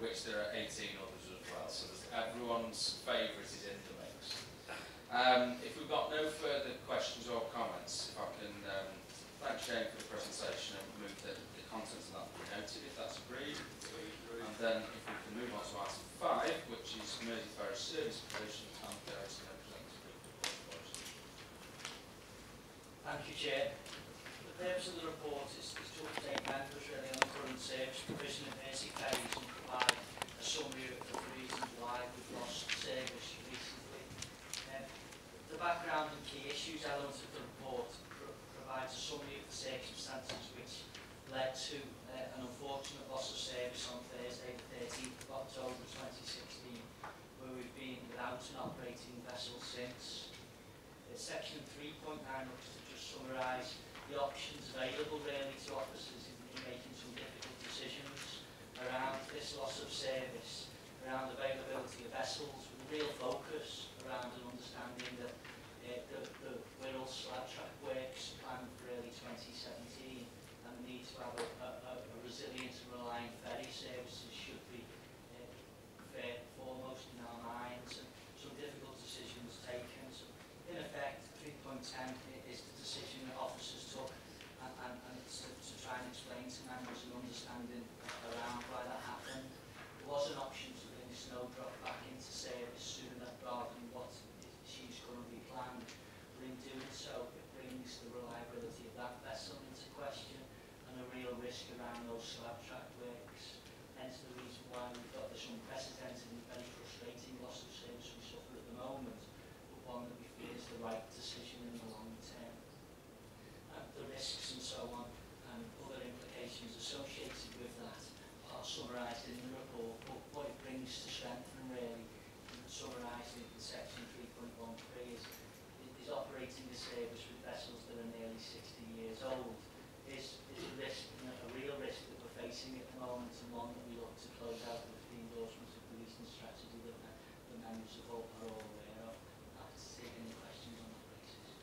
which there are 18 others as well, so everyone's favourite is in the mix. If we've got no further questions or comments, if I can thank Shane for the presentation and move the contents of that to be noted, if that's agreed. And then if we can move on to item 5, which is Mersey Ferries service provision, and there is no representative report. Thank you, Chair. The purpose of the report is to update members really on the current service provision of Mersey Ferries and provide a summary of the reasons why we've lost service recently. The background and key issues elements of the report provides a summary of the circumstances which led to an unfortunate loss of service on Thursday, the 13th of October 2016, where we've been without an operating vessel since. Section 3.9 looks to just summarise the options available really to officers in making some difficult decisions around this loss of service, around availability of vessels, with a real focus around an understanding that the Wirral slab track works planned for early 2017 and the need to have a resilient and reliant ferry services should be foremost in our minds, and some difficult decisions taken. So in effect, 3.10 is the decision that officers took, and it's to try and explain to members an understanding around why that happened. There was an option to bring Snowdrop back into service sooner rather than what she's currently planned, but in doing so it brings the reliability of that vessel into question and a real risk around those slab track works. Hence the reason why we've got this unprecedented and very frustrating loss of service we suffer at the moment, but one that we feel is the right decision in the long term. The risks and so on and other implications associated with that are summarised in the report, but what it brings to strengthen really, summarised in section 3.13, is operating a service with vessels that are nearly 60 years old is a risk, a real risk that we're facing at the moment, and one that we look to close out with the endorsement of the recent strategy that the members of all are all aware of. I'd like to take any questions on that basis.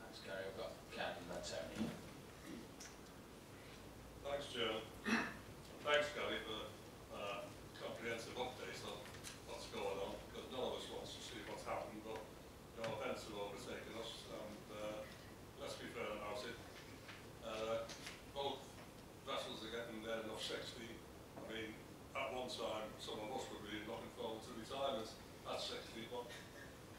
Thanks, Gary. I've got Captain Tony. Thanks, Joe. Thanks, Gary, for comprehensive updates on what's going on, because none of us wants to see what's happened, but no events have overtaken us, and let's be fair about it. Both vessels are getting there enough 60. I mean, at one time, some of us were really looking forward to retirement at 60, but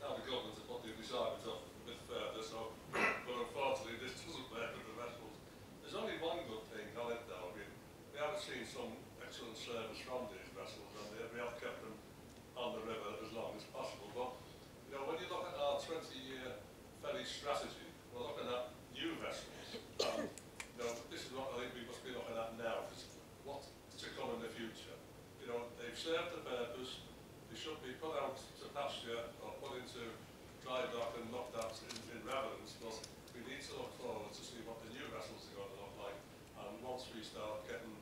now the government have put the retirement up a bit further, so, but unfortunately, this doesn't work with the vessels. There's only one good thing on it, though. I mean, we haven't seen some excellent service from these vessels, and we have kept them on the river as long as possible. But, you know, when you look at our 20-year ferry strategy, we're looking at new vessels. You know, this is what I think we must be looking at now, is what to come in the future. You know, they've served the purpose, they should be put out to pasture or put into dry dock and looked at in reverence, but we need to look forward to see what the new vessels are going to look like. And once we start getting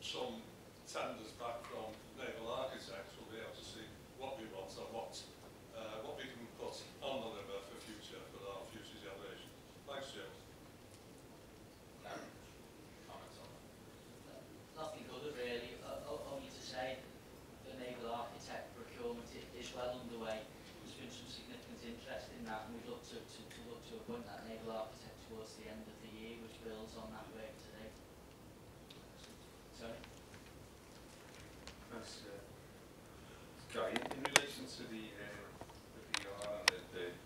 some tenders back from naval architects, we'll be able to see what we want and what we can put on the river for future, for our future generations. Thanks, Jim. Nothing other really, only to say the naval architect procurement is well underway. There's been some significant interest in that, and we'd look to appoint that naval architect towards the end of the year, which builds on that work today. Sorry? Thanks, Guy. In relation to the PR and the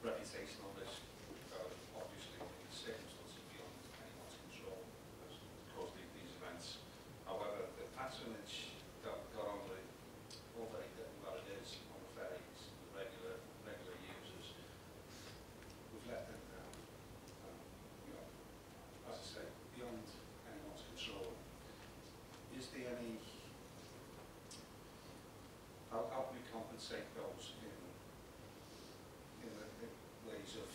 reputational risk, obviously in the circumstances beyond anyone's control has caused these events. However, the patronage that we got on the already what it is on the ferries, the regular users, we've let them down. You know, as I say, beyond anyone's control. Is there any? How can we compensate those in the ways of,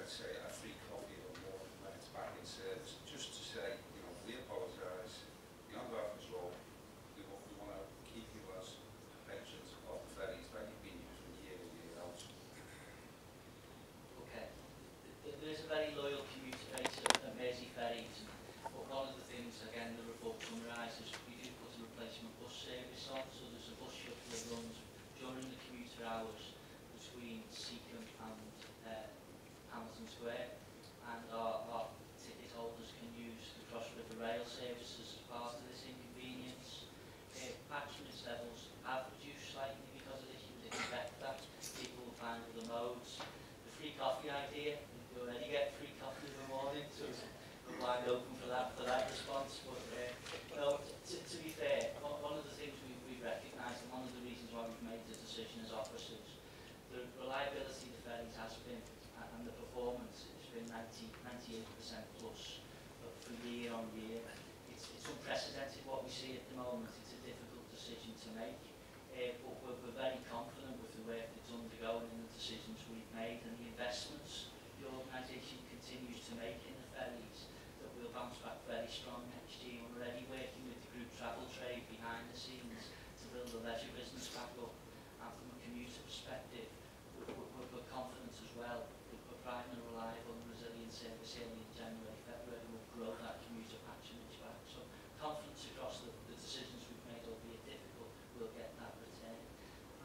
let's say, a free copy or more when it's back in service, just to say, you know, we apologise, you're under our control, we want to keep you as patrons of the ferries that you've been using year in, year out. Okay. There's a very loyal commuter base at Mersey Ferries, but one of the things, again, the report summarised open for that response. But well, to be fair, one of the things we've recognised, and one of the reasons why we've made the decision as officers, the reliability of the ferries has been, and the performance, it's been 98% plus for year on year. It's unprecedented what we see at the moment. It's a difficult decision to make. But we're very confident with the work that's undergoing and the decisions we've made and the investments the organisation continues to make in the ferries, that we'll bounce back very strong next year. We're already working with the group travel trade behind the scenes to build the leisure business back up, and from a commuter perspective we're confident as well that providing a reliable and resilient service here in January, February will grow that commuter patronage back. So confidence across the decisions we've made, albeit difficult, we'll get that return.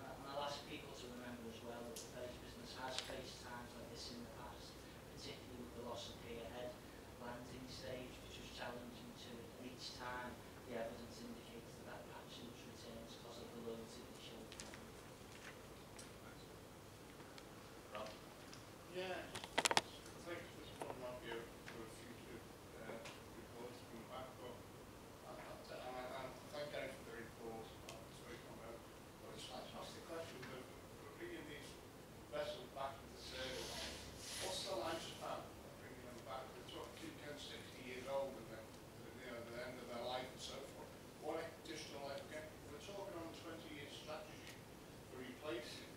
And I'll ask people to remember as well that the ferries business has faced times like this in the past, particularly with the loss of pier-head landing stage, which was challenging to it. And each time the evidence indicates that patronage returns because of the loads in the shoulder. Rob? Yeah, I think this one might be for a future report to come back, but I thank Gary for the report. It's a fantastic question, but bringing these vessels back into service, what's the lifespan of bringing them back? They're talking 60 years old and then, you know, the end of their life and so forth. What additional, again, we're talking on a 20-year strategy for replacing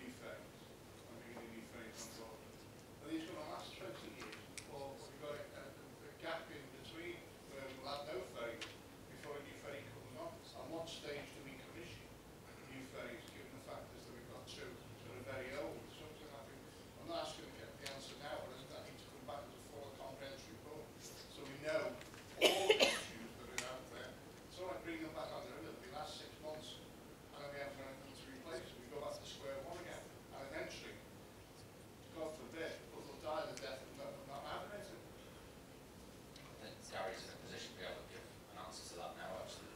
new ferries and bringing new ferries on board. Are these going to last 20 years, or have you got a gap in between where we'll have no ferries before a new ferry comes on? At what stage do we commission new ferries, given the factors that we've got two that are very old? Something I think, I'm not asking to get the answer now, but I need to come back as a full comprehensive report, so we know all the issues that are out there. So I bring them back on the river, the last 6 months, and then we have nothing to replace them. We go back to square one again, and eventually, God forbid, people will die the death of not having it. I think Gary's in a position to be able to give an answer to that now, actually.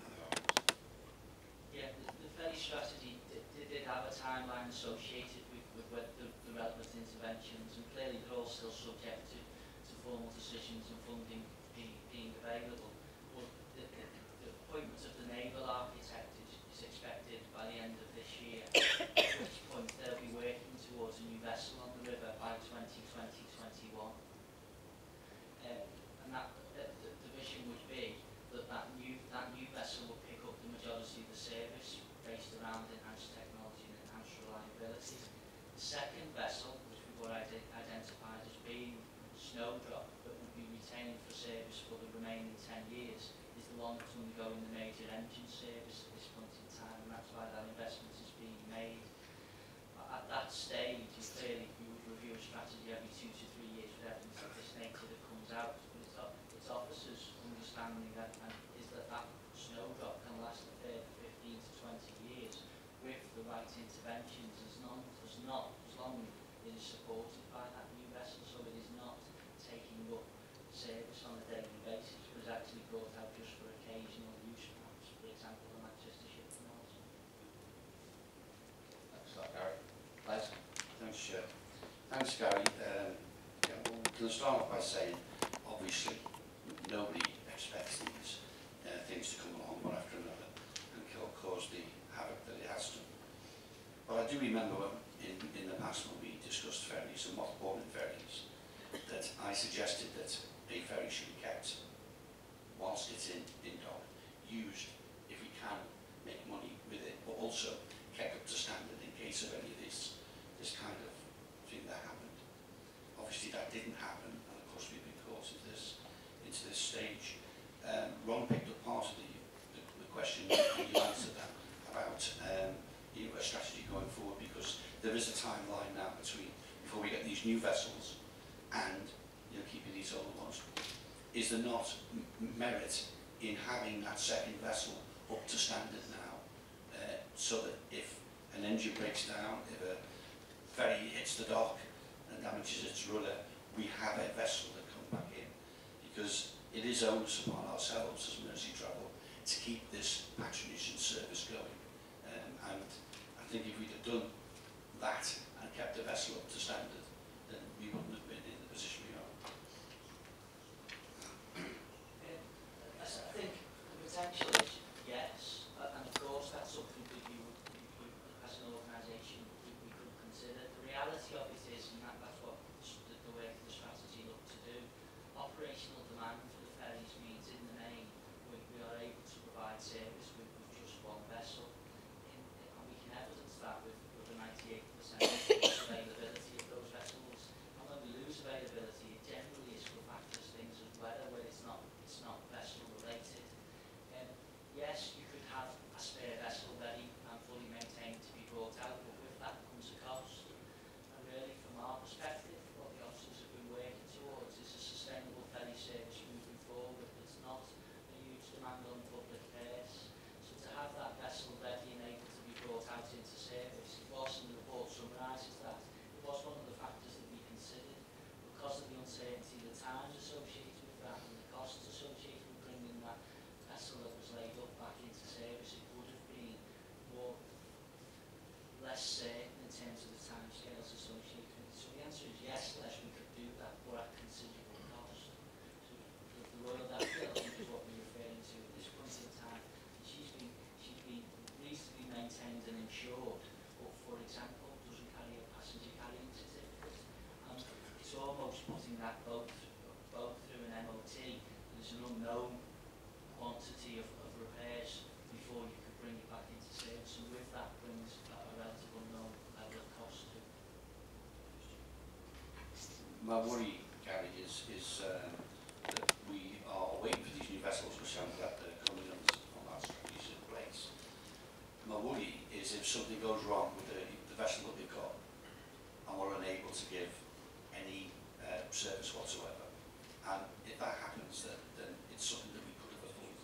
Yeah, the ferry strategy did have a timeline associated with the relevant interventions, and clearly they're all still subject to formal decisions and funding being available. But the appointment of the naval architect is expected by the end of this year, at which point they'll be working towards a new vessel on the river by 2020-21. And that the vision would be that new vessel will pick up the majority of the service based around enhanced technology and enhanced reliability. The second vessel, which we've already identified as being Snowdrop, that will be retained for service for the remaining 10 years, is the one that's undergoing the major engine service at this point in time, and that's why that investment is being made. At that stage, clearly we would review a strategy every 2 to 3 years with evidence of this nature that comes out. It's officers' understanding that Snowdrop can last a further 15 to 20 years with the right interventions, as long as it is supported by that new vessel, so it is not taking up service on a daily basis, but is actually brought out just for occasional use, perhaps, for example, the Manchester ship. Thanks, Gary. Liza. Thanks, thanks, Gary. Yeah, well, we'll start off by saying, obviously, nobody expects these things to come along one after another and cause the havoc that it has done. But I do remember in the past when we discussed ferries and mothballing ferries, that I suggested that a ferry should be kept whilst it's in dock, used if we can make money with it, but also kept up to standard in case of any of this kind of thing that happened. Obviously that didn't happen, and of course we've been caught into this stage. Ron picked up part of the question that you answered that, about you know, a strategy going forward, because there is a timeline now before we get these new vessels and, you know, keeping these older ones. Is there not merit in having that second vessel up to standard now, so that if an engine breaks down, if a ferry hits the dock and damages its rudder, we have a vessel that comes back in? Because it is onus upon ourselves as Mercy Travel to keep this patronage and service going. And I think if we'd have done that and kept the vessel up to standard, then we wouldn't have been in the position we are. it's an unknown quantity of repairs before you could bring it back into service, and with that brings a relative unknown level of cost to. My worry, Gary, is that we are waiting for these new vessels, which sounds like they're coming on that strategic place. My worry is if something goes wrong with the vessel that we've got, and we're unable to give any service whatsoever. And if that happens, then it's something that we could have avoided.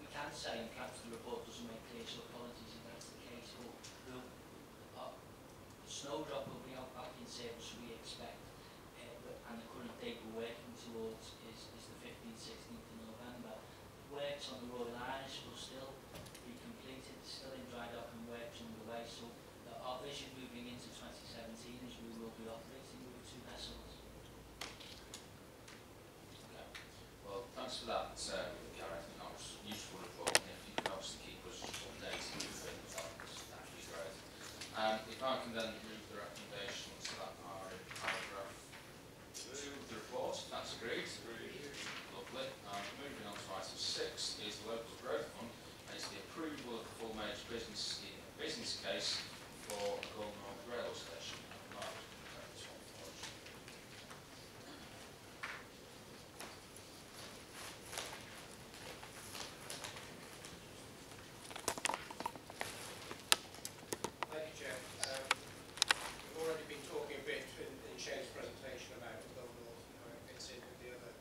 We can say, and perhaps the report doesn't make clear, so apologies if that's the case, but the Snowdrop will be out back in service, we expect, and the current date we're working towards is the 15th, 16th of November. Works on the Royal Irish will still be completed, it's still in dry dock and works underway, so our vision moving into 2017 is we will be operating with two vessels. Okay. Well, thanks for that, Gary. I think that was a useful report. And if you can obviously keep us updated with things, that would be great. If I can then move the recommendations that are in paragraph 2 of the report, that's agreed. Lovely. And moving on to item 6 is the Local Growth Fund, and it's the approval of the full major business case for Maghull North Railway Station. Thank you, Chair. We've already been talking a bit in Shane's presentation about Maghull North and how it fits in with the other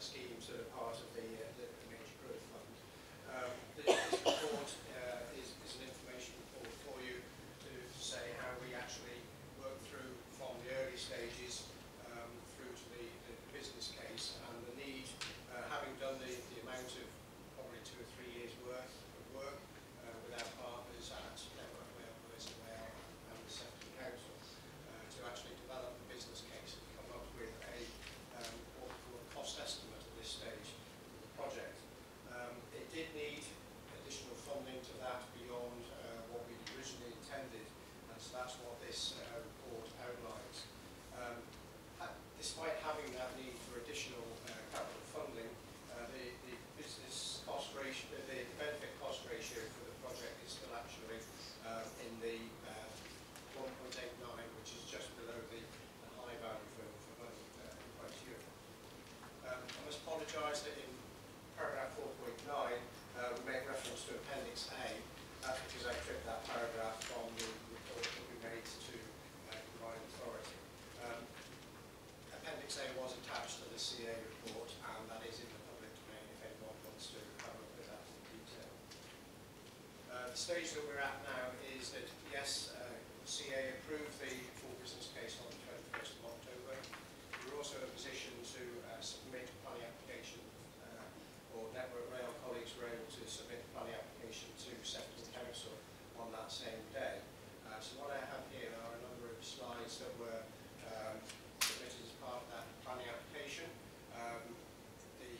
schemes that are part of the Major Growth Fund. This report is an information report for you to say how we actually work through from the early stages through to the business case and the need, having done the amount of probably 2 or 3 years worth of work with our partners at Network Rail, Razor Rail and the Sector Council to actually develop the business case and come up with what we call a cost estimate at this stage of the project. It did need additional funding to that beyond what we originally intended. So that's what this report outlines. Despite having that need for additional capital funding, the business cost ratio, the benefit cost ratio for the project is still actually in the 1.89, which is just below the high value for money criteria. I must apologise that in paragraph 4.9 we make reference to Appendix A. That's because I took that paragraph from the report that we made to combined authority. Appendix A was attached to the CA report, and that is in the public domain if anyone wants to have a look at that in detail. The stage that we're at now is that, yes, CA approved the full business case on the 21st of October. We're also in a position to submit a planning application, or Network Rail colleagues were able to submit a planning application to Sector Council on that same day. So what I have here are a number of slides that were submitted as part of that planning application. The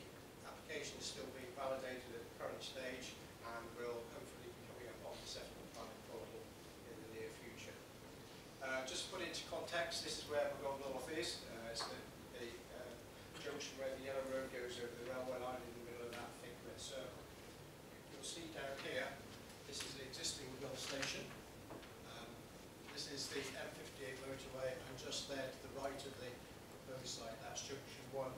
application is still being validated at the current stage and will hopefully be coming up on the settlement planning portal in the near future. Just to put into context, this is where Maghull North is. It's the junction where the yellow road goes over the railway line in the middle of that thick red circle. You'll see down here, this is the existing Maghull station. This is the M58 motorway, and just there to the right of the proposed site, that's junction 1,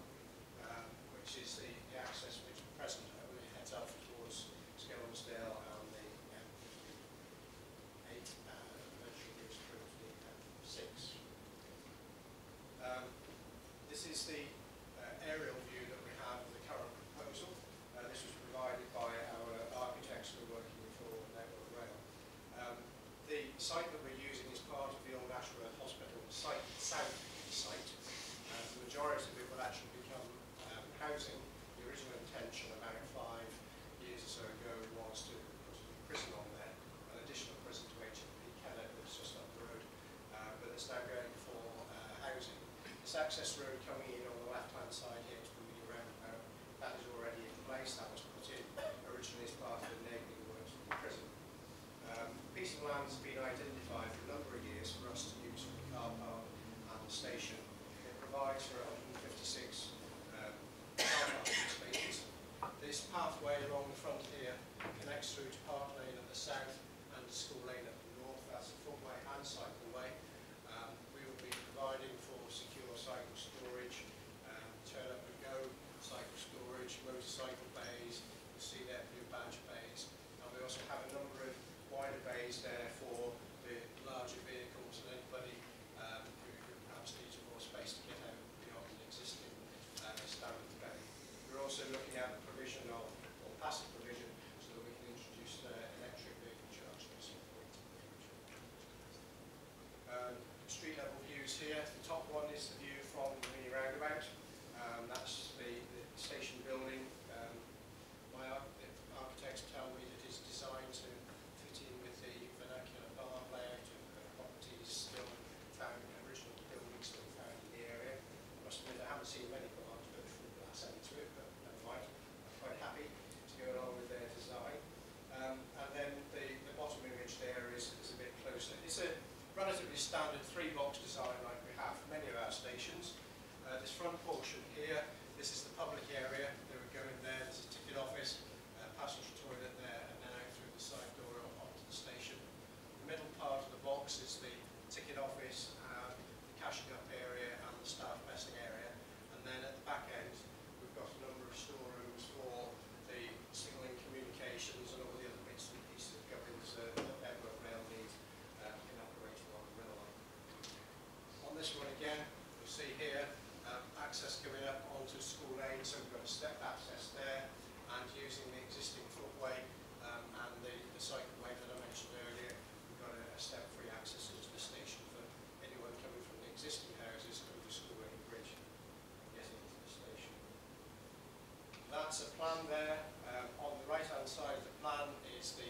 which is the access which at present only heads up towards Skelmersdale and the M58, and eventually goes through to the M6. This is the aerial view that we have of the current proposal. This was provided by our architects who are working for Network Rail. The site that we're using is part of the old Ashworth Hospital site, south site. The majority of it will actually become housing. The original intention about 5 years or so ago was to put a prison on there, an additional prison to HMP Kennet that's just up the road, but it's now going for housing. This access road coming in on the left-hand side here to the mini roundabout, that is already in place. That was put in originally as part of the neighbouring works of the prison. A piece of land has been identified for a number of years for us to use for the car park and the station. It provides for 156 This is the public area. They would go in there. There's a ticket office, a passenger toilet there, and then out through the side door onto the station. The middle part of the box is the ticket office, the cashing up area, and the staff messing area. And then at the back end, we've got a number of storerooms for the signalling communications and all the other bits and pieces that go into the Network Rail needs in operating on the rail line. On this one again, you'll see here. Access coming up onto School Lane, so we've got a step access there, and using the existing footway and the cycleway that I mentioned earlier, we've got a step-free access into the station for anyone coming from the existing houses over School Lane Bridge getting into the station. That's a plan there. On the right-hand side of the plan is the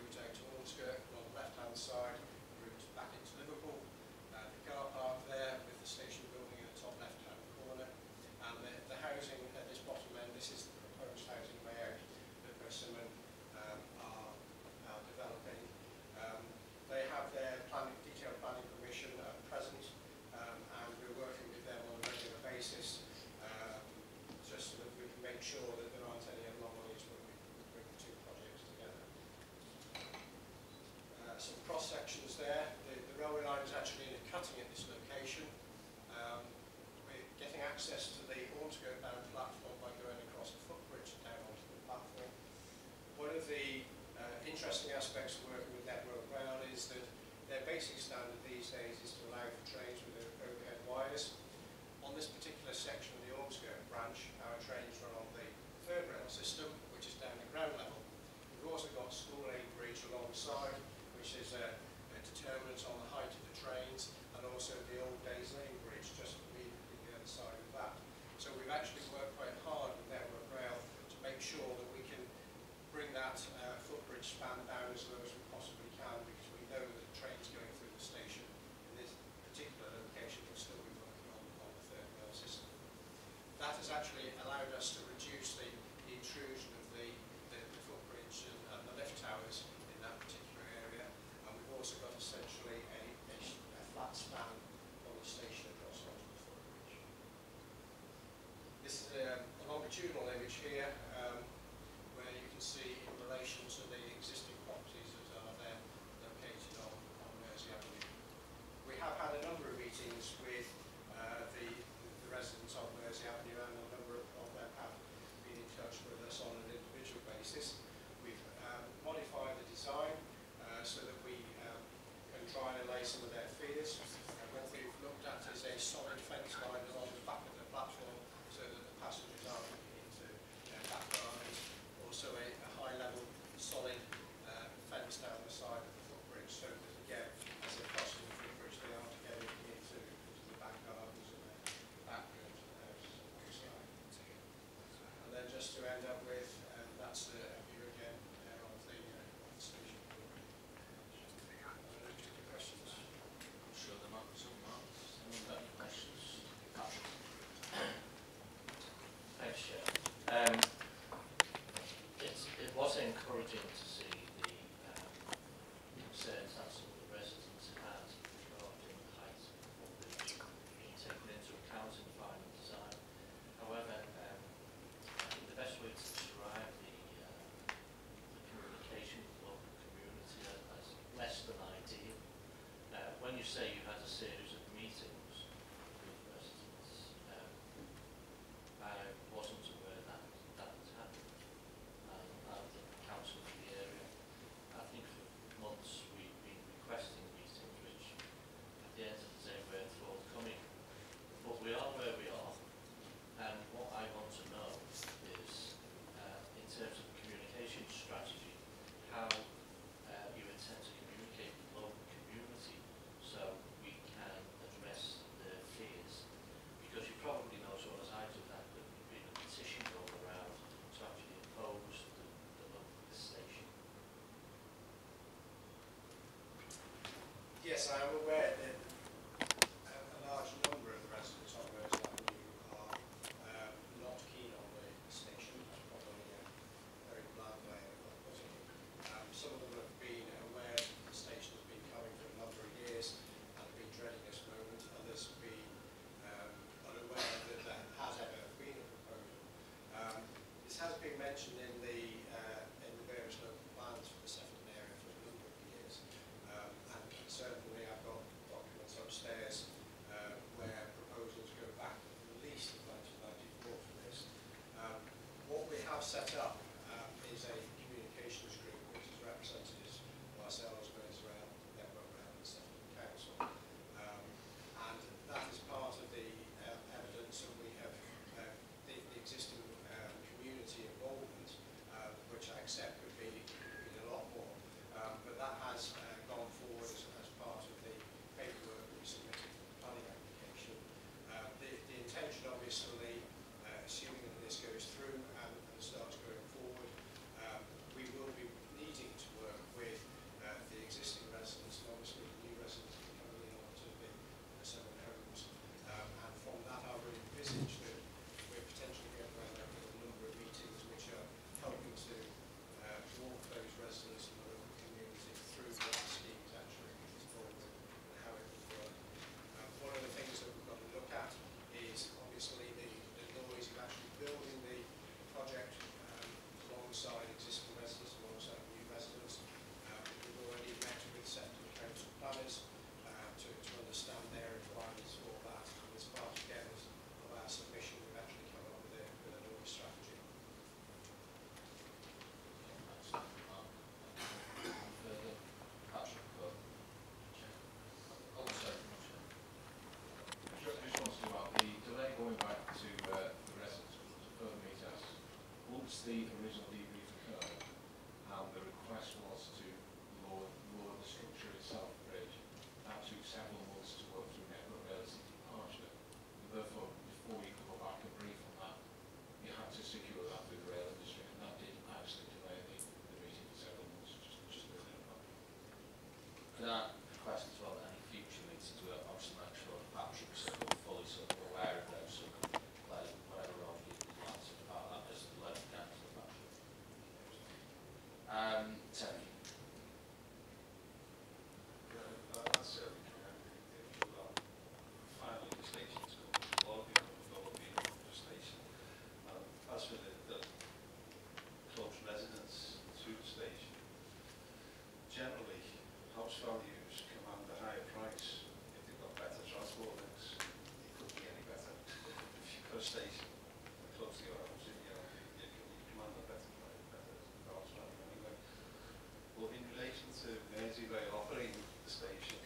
route out to Ormskirk, and on the left-hand side, the route back into Liverpool. The car park there with the station building in the top left-hand corner, and the housing at this bottom end. This is the proposed housing layout that Persimmon are developing. They have their planning, detailed planning permission at present, and we're working with them on a regular basis, just so that we can make sure that there aren't any anomalies when we bring the two projects together. Some cross-sections there. The railway line is actually in a cutting at this location. We're getting access to the Ormskirk-bound platform by going across the footbridge and down onto the platform. One of the interesting aspects of working with Network Rail is that their basic standard these days is to allow for trains with overhead wires. On this particular section of the Ormskirk branch, our trains run on the third rail system, which is down at ground level. We've also got School Lane Bridge alongside, which is a determinant on the height of the trains, and also the old days lane bridge just immediately the other side of that. So we've actually worked quite hard with Network Rail to make sure that we can bring that footbridge span down as low as we possibly can, because we know that trains going through the station in this particular location will still be working on the third rail system. That has actually allowed us to reduce the intrusion of the footbridge and the lift towers in that particular. We've also got essentially a flat span on the station across onto the footbridge. This is a longitudinal image here, where you can see in relation to the existing properties that are there located on Mersey Avenue. We have had a number of meetings with the residents on Mersey Avenue, and a number of them have been in touch with us on an individual basis. We've modified the design so that we can try and allay some of their fears. And what we've looked at is a solid fence line along the back of the platform so that the passengers aren't looking into their back gardens. Also a high level solid fence down the side of the footbridge so that again, as they're crossing the footbridge, they aren't getting into the back gardens and the back rooms of the house. set up is a communications group which is representatives of ourselves, Razor Rail, Network Rail and stuff in the council. And that is part of the evidence that we have the existing community involvement, which I accept would be a lot more. But that has gone forward as part of the paperwork we submitted for the planning application. The intention, obviously, assuming that this goes through and starts going forward, we will be needing to work with the existing residents and obviously the new residents coming in onto the seven homes. And from that, I would envisage that we're potentially going around there with a number of meetings which are helping to walk those residents and the local community through what the scheme is actually involved in and how it will work. One of the things that we've got to look at is obviously the noise of actually building the project alongside existing residents, alongside new residents. We've already met with sector council planners to understand their requirements for that. And as part again of our submission, we've actually come up with a noise strategy. Further, Patrick, just want to about the delay going back to the residents to further meet us. Once the original debrief occurred and the request was to lower the structure itself, the bridge, that took several months to work through Network Rail's departure. And therefore, before you could go back and brief on that, you had to secure that with the rail industry, and that did actually delay the meeting for several months. Just a little bit. Could I request as well any future meetings to obviously make sure the partnerships are fully sort of aware of those, so like whatever role you answered about that, just let it down to the partnership. Terry. That's it. Finally, the station's going. A lot of people have got to be on the station. As for the close residents to the station, generally house values command a higher price. If they've got better transport links, it couldn't be any better. If you've got a station close to your house, you command a better house value anyway. Well, in relation to Mersey Rail operating the station,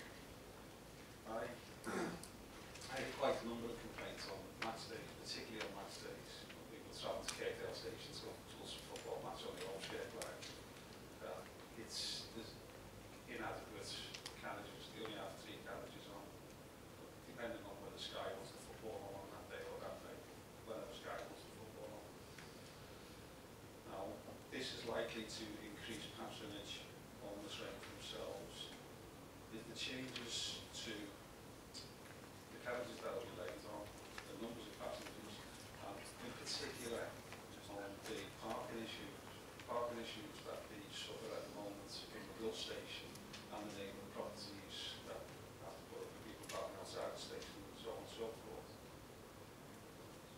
I had quite a number of complaints on match days, particularly on match days, when people travel to Kirkdale Station to watch a football match on the Ormskirk line. There's inadequate carriages. They only have 3 carriages on, depending on whether Sky wants the football on that day or that day, whether Sky wants the football on. Now, this is likely to increase patronage on the train themselves. If the changes to the carriages that will be laid on, the numbers of passengers, and in particular on the parking issues that we suffer at the moment in the Maghull station and the neighbouring properties that have to put up with people parking outside the station and so on and so forth.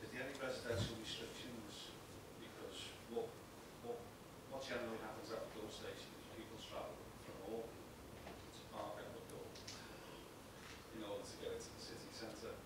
Is there any residential restrictions? Because what generally happens at the Maghull station is people travel from home to park at Maghull in order to get into the city centre.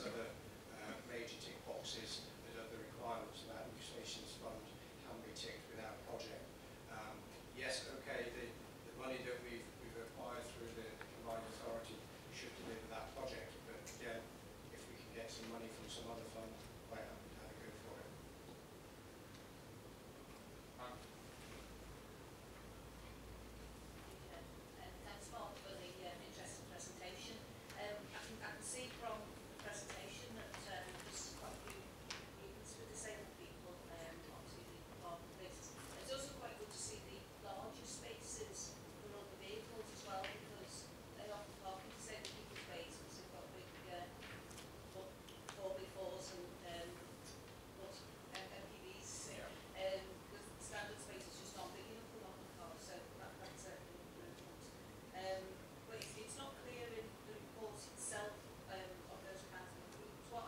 various other major tick boxes that are the requirements of our new stations fund can be ticked with our project. Yes, okay, the money that we've acquired through the combined authority should deliver that project, but again, if we can get some money from some other fund, quite happy to have a go for it. Thanks, Mark, for the interesting presentation. I can see from the presentation that there's quite a few meetings for disabled people onto the parking places. It's also quite good to see the larger spaces for other vehicles as well, because they often park in disabled people's ways because they've got big 4x4s and MPVs. The standard space is just not big enough for normal cars, so that's a good improvement. But it's not clear in the report itself of those kinds of improvements. What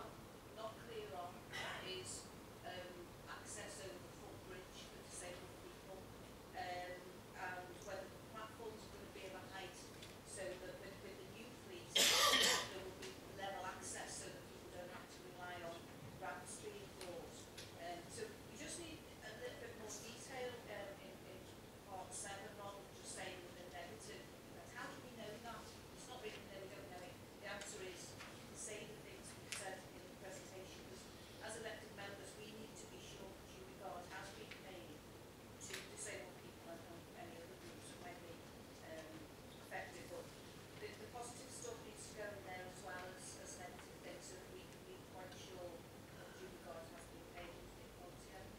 I'm not clear on is access over the footbridge for disabled people and whether the platforms are going to be of a height so that with the new fleet there will be level access so that people don't have to rely on ramps being brought. So we just need a little bit more detail in part 7 rather than just saying the negative. But how do we know that? It's not written there, we don't know it. The answer is you can say the things we said in the presentation because as elected members we need to be sure that due regard has been made to disabled people and any other groups that might be affected. But the positive stuff needs to go in there as well as negative things so that we can be quite sure that due regard has been paid and things all together.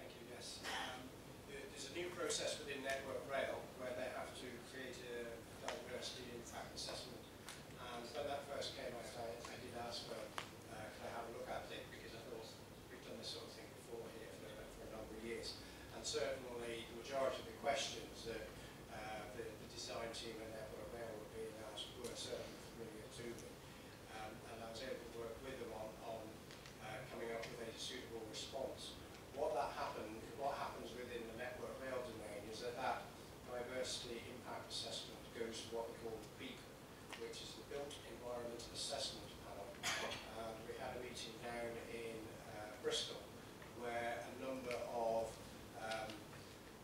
Thank you, yes. There's a new process within Network Rail where they have to create a diversity impact assessment. And when that first came out, I did ask for, could I have a look at it? Because I thought we've done this sort of thing before here for a number of years. And certainly the majority of the questions that the design team at Network Rail were being asked were certainly familiar to me. And I was able to work with them on coming up with a suitable response. What happens within the Network Rail domain is that diversity impact assessment goes to what we call the BEAP, which is the Built Environment Assessment Panel. And we had a meeting down in Bristol where a number of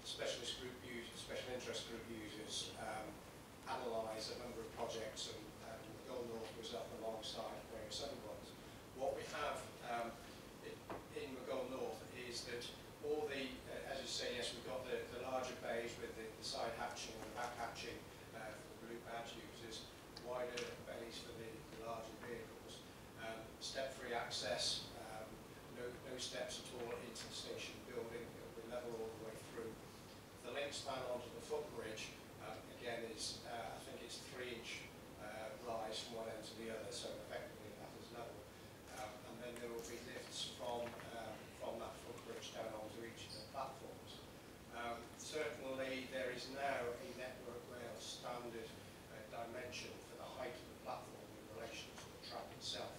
specialist group users, special interest group users analysed a number of projects, and Maghull North was up alongside various other ones. What we have in Maghull North is that all the, as you say, yes, we've got the larger bays with the side hatching and the back hatching for the blue badge users, wider bays for the larger vehicles, step-free access, no steps at all into the station building, it'll be level all the way through. The link span onto the footbridge, again, is, I think it's 3-inch rise from one end to the other, so effectively that is level. And then there will be lifts from that footbridge down onto each of the platforms. Certainly there is now a Network Rail standard dimension for the height of the platform in relation to the track itself.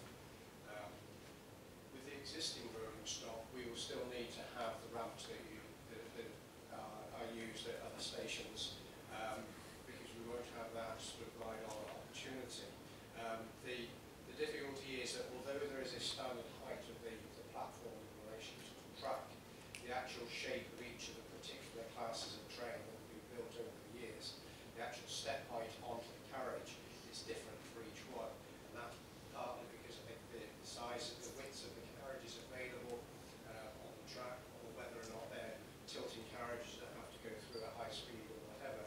With the existing rolling stock we will still need to have the ramps that are used at other stations because we won't have that sort of ride-on opportunity. The difficulty is that although there is a standard height of the platform in relation to the track, the actual shape of each of the particular classes of train that will be built over the years, the actual step height onto the carriage is different for each one. And that's partly because I think the size and the width of the carriages available on the track, or whether or not they're tilting carriages that have to go through at high speed or whatever.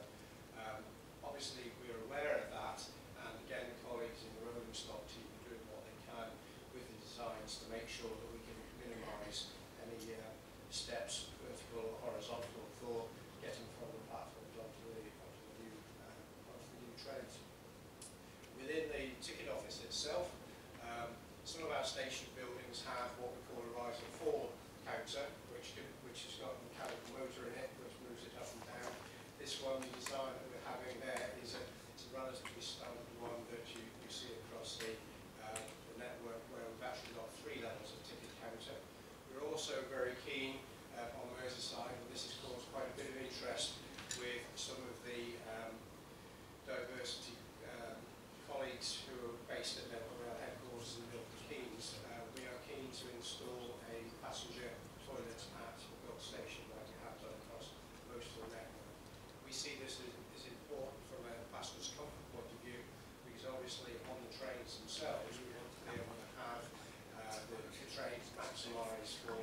Obviously we're aware of that, and again the colleagues in the rolling stock team are doing what they can with the designs to make sure that we can minimise any steps, vertical or horizontal, for getting from the platforms onto the new trains. Within the ticket office itself, some of our station buildings have what we call a rise and fall counter, which has got a mechanical motor in it, which moves it up and down. This one, the design that we're having there, is a relatively standard one that you see across the network, where we've actually got 3 levels of ticket counter. We're also very keen on Merseyside, and this has caused quite a bit of interest with some of the diversity colleagues who are based at Network see this as important from a passenger's comfort point of view, because obviously on the trains themselves we want to be able to have the trains maximised for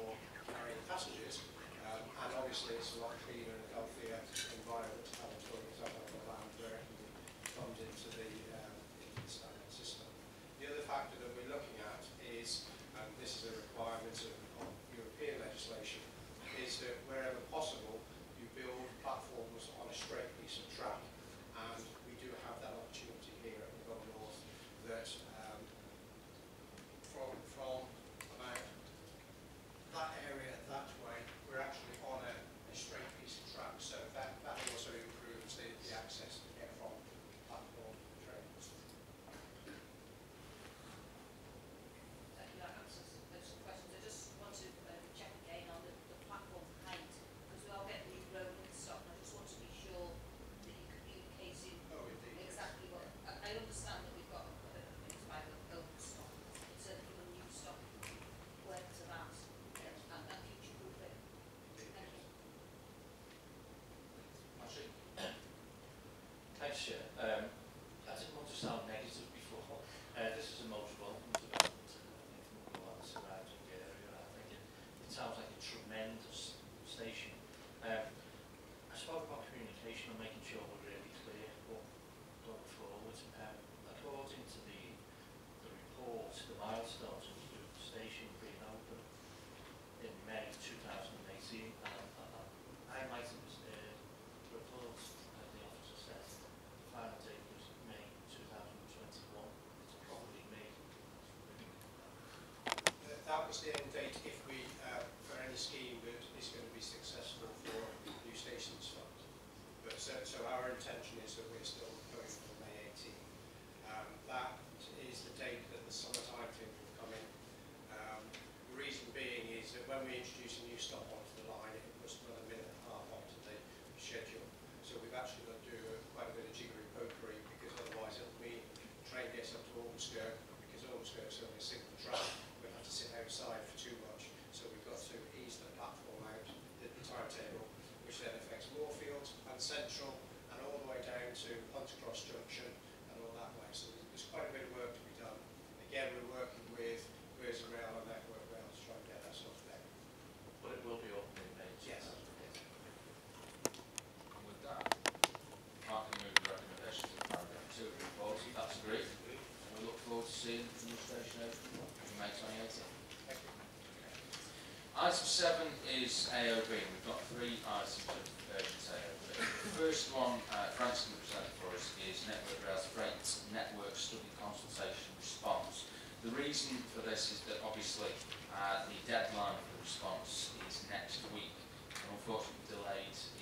carrying passengers, and obviously it's a lot cleaner and healthier environment to have a toilet on the land where it comes into the standard system. The other factor that we're looking at is, and this is a requirement of European legislation, is that wherever possible you build platforms on a straight piece of track, and we do have that opportunity here at Maghull North that from about that area that way we're actually on a straight piece of track, so that also improves the access to get from platform to trains. That answers those questions. I just want to check again on the platform height, because we all get the road and stuff, and I just want to be sure that you communicate exactly what I understand that we've got a things by the old stock, so that people new stock work to that and future proofing. Thank you. Patrick. Thanks, Chair. I didn't want to sound negative before. This is a multiple development from all the surrounding area. I think it sounds like a tremendous station. I spoke about communication and making sure we're really clear going forward. According to the report, the milestones of the station being open in May 2018, I might have the report, the officer said, the final date was May 2021. It's probably May. That was the end date if we, for any scheme that is going to be successful for new stations fund. But so our intention is that we're still going for May 18. That is the date that the summertime thing will come in. The reason being is that when we introduce a new stop onto the line, it puts another minute and a half onto the schedule. So we've actually got to do quite a bit of jiggery-pokery, because otherwise it'll mean the train gets up to Ormskirk, because Ormskirk's only a single track, we'll have to sit outside for too much. So we've got to ease the platform out, the timetable, which then affects Moorfield and Central and all the way down to Pontacross Junction and all that way. So there's quite a bit of work to be done. Again, we're working with Razor Rail and Network Rail to try and get that sort of thing. But it will be open in May. Yes. And with that, I can move the recommendations of paragraph 2 of the report. That's great. And we look forward to seeing the new station open in May 2018. Thank you. Item 7 is AOB. We've got 3 items of urgent AOB. The first one Frank's going to present for us is Network Rail's Freight Network Study Consultation Response. The reason for this is that obviously the deadline for the response is next week, and unfortunately delayed